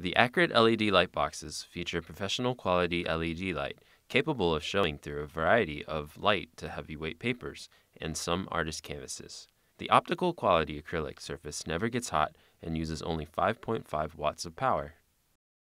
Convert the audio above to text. The Acurit LED light boxes feature professional quality LED light capable of showing through a variety of light to heavyweight papers and some artist canvases. The optical quality acrylic surface never gets hot and uses only 5.5 watts of power.